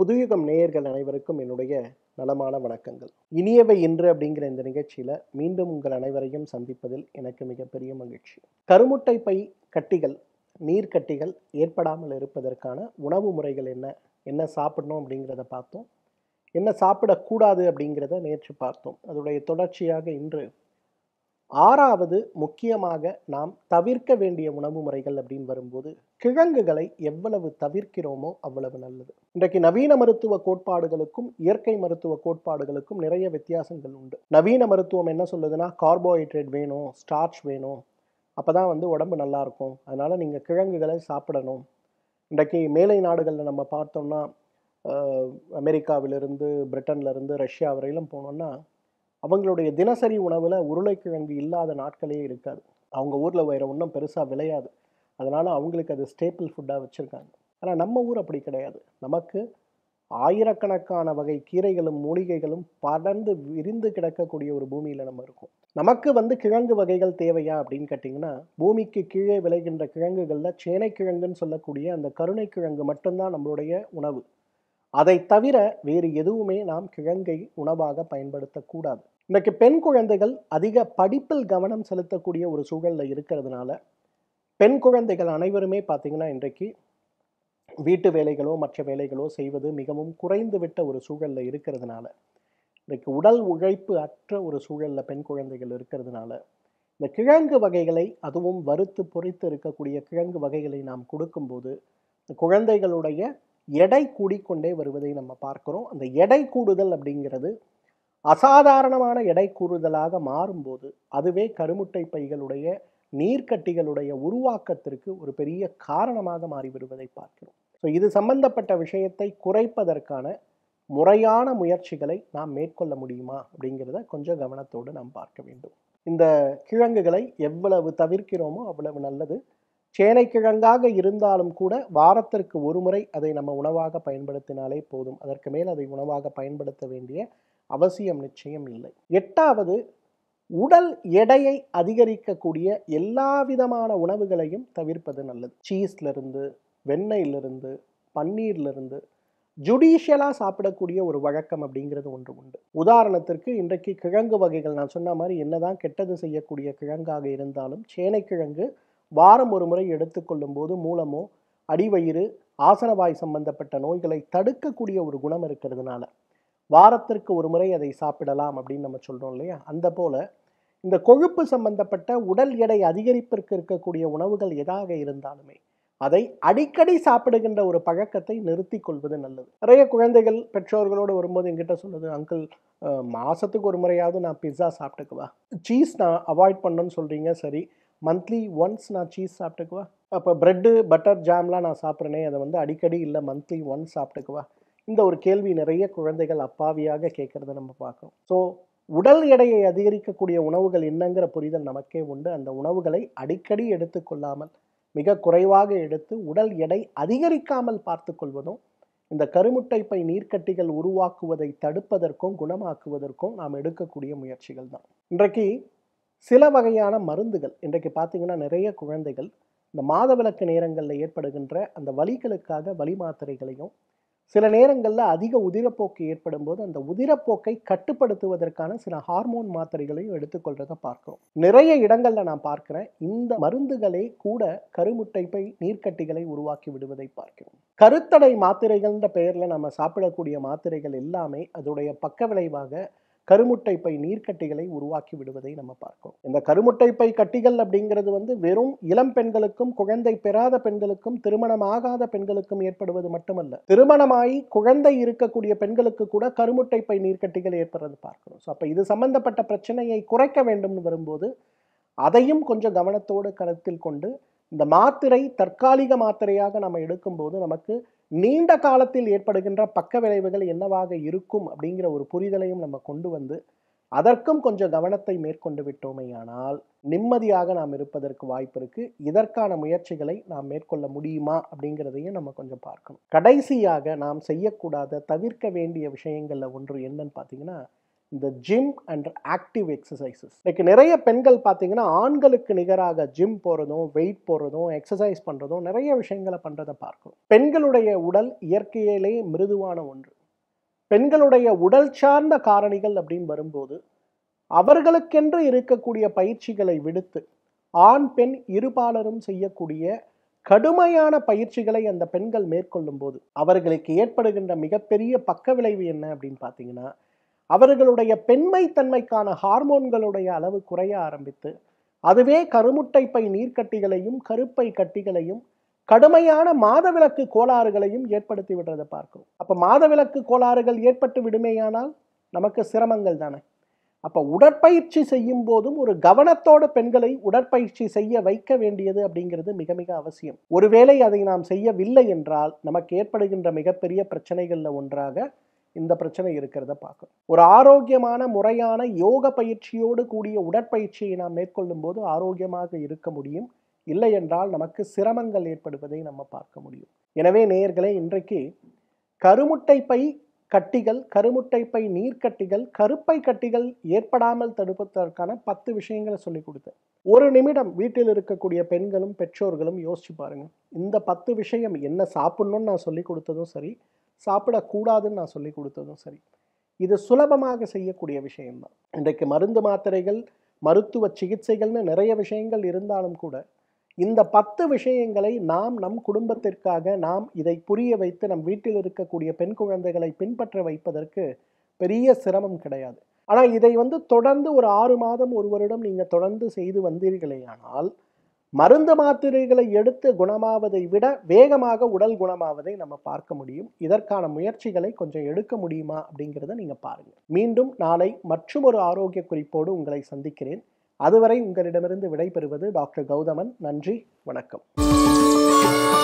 புதுயுகம் நேயர்கள் அனைவருக்கும் என்னுடைய நலமான வணக்கங்கள். இனியவை இன்று அப்படிங்கிற இந்த நிகழ்ச்சியில் மீண்டும் உங்கள் அனைவரையும் சந்திப்பதில் எனக்கு மிகப்பெரிய மகிழ்ச்சி. கருமுட்டை பை கட்டிகள், நீர்க்கட்டிகள் ஏற்படாமல் இருப்பதற்கான உணவு முறைகள் என்ன சாப்பிடணும் அப்படிங்கிறத பார்த்தோம், என்ன சாப்பிடக்கூடாது அப்படிங்கிறத நேற்று பார்த்தோம். அதோடைய தொடர்ச்சியாக இன்று ஆறாவது முக்கியமாக நாம் தவிர்க்க வேண்டிய உணவு முறைகள் அப்படின்னு வரும்போது, கிழங்குகளை எவ்வளவு தவிர்க்கிறோமோ அவ்வளவு நல்லது. இன்றைக்கு நவீன மருத்துவ கோட்பாடுகளுக்கும் இயற்கை மருத்துவ கோட்பாடுகளுக்கும் நிறைய வித்தியாசங்கள் உண்டு. நவீன மருத்துவம் என்ன சொல்லுதுன்னா, கார்போஹைட்ரேட் வேணும், ஸ்டார்ச் வேணும், அப்போ தான் உடம்பு நல்லா இருக்கும், அதனால் நீங்கள் கிழங்குகளை சாப்பிடணும். இன்றைக்கு மேலை நாடுகளில் நம்ம பார்த்தோம்னா, அமெரிக்காவிலிருந்து பிரிட்டன்லேருந்து ரஷ்யா வரையிலும் போனோம்னா, அவங்களுடைய தினசரி உணவில் உருளைக்கிழங்கு இல்லாத நாட்களே இருக்காது. அவங்க ஊரில் வேறு ஒன்றும் பெருசாக விளையாது, அதனால் அவங்களுக்கு அது ஸ்டேப்பிள் ஃபுட்டாக வச்சுருக்காங்க. ஆனால் நம்ம ஊர் அப்படி கிடையாது. நமக்கு ஆயிரக்கணக்கான வகை கீரைகளும் மூலிகைகளும் படர்ந்து விரிந்து கிடக்கக்கூடிய ஒரு பூமியில் நம்ம இருக்கோம். நமக்கு கிழங்கு வகைகள் தேவையா அப்படின்னு கேட்டிங்கன்னா, பூமிக்கு கீழே விளைகின்ற கிழங்குகளில் சேனைக்கிழங்குன்னு சொல்லக்கூடிய அந்த கருணைக்கிழங்கு மட்டும்தான் நம்மளுடைய உணவு. அதை தவிர வேறு எதுவுமே நாம் கிழங்கை உணவாக பயன்படுத்தக்கூடாது. இன்றைக்கு பெண் குழந்தைகள் அதிக படிப்பில் கவனம் செலுத்தக்கூடிய ஒரு சூழலில் இருக்கிறதுனால, பெண் குழந்தைகள் அனைவருமே பார்த்திங்கன்னா இன்றைக்கு வீட்டு வேலைகளோ மற்ற வேலைகளோ செய்வது மிகவும் குறைந்துவிட்ட ஒரு சூழலில் இருக்கிறதுனால, இன்றைக்கு உடல் உழைப்பு அற்ற ஒரு சூழலில் பெண் குழந்தைகள் இருக்கிறதுனால, இந்த கிழங்கு வகைகளை, அதுவும் வறுத்து பொறித்து இருக்கக்கூடிய கிழங்கு வகைகளை நாம் கொடுக்கும்போது குழந்தைகளுடைய எடை கூடிக்கொண்டே வருவதை நம்ம பார்க்குறோம். அந்த எடை கூடுதல் அப்படிங்கிறது அசாதாரணமான எடை கூடுதலாக மாறும்போது, அதுவே கருமுட்டை பைகளுடைய நீர்க்கட்டிகளுடைய உருவாக்கத்திற்கு ஒரு பெரிய காரணமாக மாறிவிடுவதை பார்க்கிறோம். ஸோ இது சம்பந்தப்பட்ட விஷயத்தை குறைப்பதற்கான முறையான முயற்சிகளை நாம் மேற்கொள்ள முடியுமா அப்படிங்கிறத கொஞ்சம் கவனத்தோடு நாம் பார்க்க வேண்டும். இந்த கிழங்குகளை எவ்வளவு தவிர்க்கிறோமோ அவ்வளவு நல்லது. சேனைக்கிழங்காக இருந்தாலும் கூட வாரத்திற்கு ஒரு முறை அதை நம்ம உணவாக பயன்படுத்தினாலே போதும். அதற்கு மேல் அதை உணவாக பயன்படுத்த வேண்டிய அவசியம் நிச்சயம் இல்லை. எட்டாவது, உடல் எடையை அதிகரிக்கக்கூடிய எல்லா விதமான உணவுகளையும் தவிர்ப்பது நல்லது. சீஸ்லேருந்து, வெண்ணெயிலிருந்து, பன்னீர்லேருந்து ஜுடிஷியலாக சாப்பிடக்கூடிய ஒரு வழக்கம் அப்படிங்கிறது ஒன்று உண்டு. உதாரணத்திற்கு இன்றைக்கு கிழங்கு வகைகள் நான் சொன்ன மாதிரி என்னதான் கெட்டது செய்யக்கூடிய கிழங்காக இருந்தாலும், சேனைக்கிழங்கு வாரம் ஒரு முறை எடுத்துக்கொள்ளும் போது மூலமோ அடிவயிறு ஆசனவாய் சம்பந்தப்பட்ட நோய்களை தடுக்கக்கூடிய ஒரு குணம் இருக்கிறதுனால வாரத்திற்கு ஒரு முறை அதை சாப்பிடலாம் அப்படின்னு நம்ம சொல்கிறோம் இல்லையா? அந்த போல் இந்த கொழுப்பு சம்பந்தப்பட்ட உடல் எடை அதிகரிப்பிற்கு இருக்கக்கூடிய உணவுகள் எதாக இருந்தாலுமே அதை அடிக்கடி சாப்பிடுகின்ற ஒரு பழக்கத்தை நிறுத்தி கொள்வது நல்லது. நிறைய குழந்தைகள் பெற்றோர்களோடு வரும்போது என்கிட்ட சொல்லுது, அங்கிள் மாதத்துக்கு ஒரு முறையாவது நான் பிஸ்ஸா சாப்பிட்டுக்குவா, சீஸ் நான் அவாய்ட் பண்ணணும்னு சொல்கிறீங்க, சரி மந்த்லி ஒன்ஸ் நான் சீஸ் சாப்பிட்டுக்குவா, அப்போ ப்ரெட்டு பட்டர் ஜாம்லாம் நான் சாப்பிட்றேனே அதை அடிக்கடி இல்லை, மந்த்லி ஒன்ஸ் சாப்பிட்டுக்குவா. இந்த ஒரு கேள்வி நிறைய குழந்தைகள் அப்பாவியாக கேட்குறத நம்ம பார்க்குறோம். ஸோ உடல் எடையை அதிகரிக்கக்கூடிய உணவுகள் என்னங்கிற புரிதல் நமக்கே உண்டு. அந்த உணவுகளை அடிக்கடி எடுத்துக்கொள்ளாமல் மிக குறைவாக எடுத்து உடல் எடை அதிகரிக்காமல் பார்த்து கொள்வதும், இந்த கருமுட்டை பை நீர்க்கட்டிகள் உருவாக்குவதை தடுப்பதற்கும் குணமாக்குவதற்கும் நாம் எடுக்கக்கூடிய முயற்சிகள் தான். இன்றைக்கு சில வகையான மருந்துகள், இன்றைக்கு பார்த்திங்கன்னா நிறைய குழந்தைகள் இந்த மாதவிலக்கு நேரங்களில் ஏற்படுகின்ற அந்த வலிகளுக்காக வலி மாத்திரைகளையும், சில நேரங்களில் அதிக உதிரப்போக்கு ஏற்படும் போது அந்த உதிரப்போக்கை கட்டுப்படுத்துவதற்கான சில ஹார்மோன் மாத்திரைகளையும் எடுத்துக்கொள்கிறத பார்க்கிறோம். நிறைய இடங்களில் நான் பார்க்குறேன், இந்த மருந்துகளே கூட கருமுட்டை பை நீர்க்கட்டிகளை உருவாக்கி விடுவதை பார்க்கிறோம். கருத்தடை மாத்திரைகள்ன்ற பெயரில் நம்ம சாப்பிடக்கூடிய மாத்திரைகள் எல்லாமே அதோடைய பக்க விளைவாக கருமுட்டை பை நீர்க்கட்டிகளை உருவாக்கி விடுவதை நம்ம பார்க்கிறோம். இந்த கருமுட்டை பை கட்டிகள் அப்படிங்கிறது வெறும் இளம் பெண்களுக்கும் குழந்தை பெறாத பெண்களுக்கும் திருமணமாகாத பெண்களுக்கும் ஏற்படுவது மட்டுமல்ல, திருமணமாகி குழந்தை இருக்கக்கூடிய பெண்களுக்கு கூட கருமுட்டை பை நீர்க்கட்டிகள் ஏற்படுறது பார்க்கிறோம். ஸோ அப்போ இது சம்பந்தப்பட்ட பிரச்சனையை குறைக்க வேண்டும்னு வரும்போது அதையும் கொஞ்சம் கவனத்தோடு கருத்தில் கொண்டு, இந்த மாத்திரை தற்காலிக மாத்திரையாக நம்ம எடுக்கும்போது நமக்கு நீண்ட காலத்தில் ஏற்படுகின்ற பக்க விளைவுகள் என்னவாக இருக்கும் அப்படிங்கிற ஒரு புரிதலையும் நம்ம கொண்டு வந்து அதற்கும் கொஞ்சம் கவனத்தை மேற்கொண்டு விட்டோமேயானால் நிம்மதியாக நாம் இருப்பதற்கு வாய்ப்பு இருக்குது. இதற்கான முயற்சிகளை நாம் மேற்கொள்ள முடியுமா அப்படிங்கிறதையும் நம்ம கொஞ்சம் பார்க்கணும். கடைசியாக நாம் செய்யக்கூடாத தவிர்க்க வேண்டிய விஷயங்களில் ஒன்று என்னன்னு பார்த்தீங்கன்னா, the gym and active exercises. Like நிறைய பெண்கள் பாத்தீங்கன்னா ஆண்களுக்கு நிகராக gym போறதும் weight போறதும் exercise பண்றதும் நிறைய விஷயங்களை பண்றத பார்க்கிறோம். பெண்களுடைய உடல் இயற்கையிலே மிருதுவான ஒன்று. பெண்களுடைய உடல் சார்ந்த காரணிகள் அப்படின் வரும்போது அவர்களுக்கென்று இருக்கக்கூடிய பயிற்சிகளை விடுத்து ஆண் பெண் இருபாலரும் செய்யக்கூடிய கடுமையான பயிற்சிகளை அந்த பெண்கள் மேற்கொள்ளும்போது அவர்களுக்கு ஏற்படுகின்ற மிகப்பெரிய பக்கவிளைவு என்ன அப்படின் பாத்தீங்கன்னா அவர்களுடைய பெண்மை தன்மைக்கான ஹார்மோன்களுடைய அளவு குறைய ஆரம்பித்து அதுவே கருமுட்டை பை நீர்க்கட்டிகளையும் கருப்பை கட்டிகளையும் கடுமையான மாதவிலக்கு கோளாறுகளையும் ஏற்படுத்தி விடுறதை பார்க்கிறோம். அப்ப மாதவிலக்கு கோளாறுகள் ஏற்பட்டு விடுமேயானால் நமக்கு சிரமங்கள் தானே. அப்ப உடற்பயிற்சி செய்யும் போதும் ஒரு கவனத்தோட பெண்களை உடற்பயிற்சி செய்ய வைக்க வேண்டியது அப்படிங்கிறது மிக மிக அவசியம். ஒருவேளை அதை நாம் செய்யவில்லை என்றால் நமக்கு ஏற்படுகின்ற மிகப்பெரிய பிரச்சனைகள்ல ஒன்றாக இந்த பிரச்சனை இருக்கிறத பார்க்கும். ஒரு ஆரோக்கியமான முறையான யோக பயிற்சியோடு கூடிய உடற்பயிற்சியை நாம் மேற்கொள்ளும் போது ஆரோக்கியமாக இருக்க முடியும். இல்லை என்றால் நமக்கு சிரமங்கள் ஏற்படுவதை நம்ம பார்க்க முடியும். எனவே நேயர்களே, இன்றைக்கு கருமுட்டை பை கட்டிகள், கருமுட்டை பை நீர்க்கட்டிகள், கருப்பை கட்டிகள் ஏற்படாமல் தடுப்பதற்கான 10 விஷயங்களை சொல்லி கொடுத்தேன். ஒரு நிமிடம் வீட்டில் இருக்கக்கூடிய பெண்களும் பெற்றோர்களும் யோசிச்சு பாருங்க. இந்த 10 விஷயம் என்ன சாப்பிடணும்னு நான் சொல்லி கொடுத்ததும் சரி, சாப்பிடக்கூடாதுன்னு நான் சொல்லி கொடுத்ததும் சரி, இது சுலபமாக செய்யக்கூடிய விஷயம்தான். இன்றைக்கு மருந்து மாத்திரைகள் மருத்துவ சிகிச்சைகள்னு நிறைய விஷயங்கள் இருந்தாலும் கூட இந்த 10 விஷயங்களை நாம் நம் குடும்பத்திற்காக நாம் இதை புரிய வைத்து நம் வீட்டில் இருக்கக்கூடிய பெண் குழந்தைகளை பின்பற்ற வைப்பதற்கு பெரிய சிரமம் கிடையாது. ஆனால் இதை தொடர்ந்து ஒரு 6 மாதம் ஒரு வருடம் நீங்கள் தொடர்ந்து செய்து வந்தீர்களேயானால் மருந்து மாத்திரைகளை எடுத்து குணமாவதை விட வேகமாக உடல் குணமாவதை நம்ம பார்க்க முடியும். இதற்கான முயற்சிகளை கொஞ்சம் எடுக்க முடியுமா அப்படிங்கிறத நீங்கள் பாருங்கள். மீண்டும் நாளை மற்றும் ஒரு ஆரோக்கிய குறிப்போடு உங்களை சந்திக்கிறேன். அதுவரை உங்களிடமிருந்து விடைபெறுவது டாக்டர் கௌதமன். நன்றி, வணக்கம்.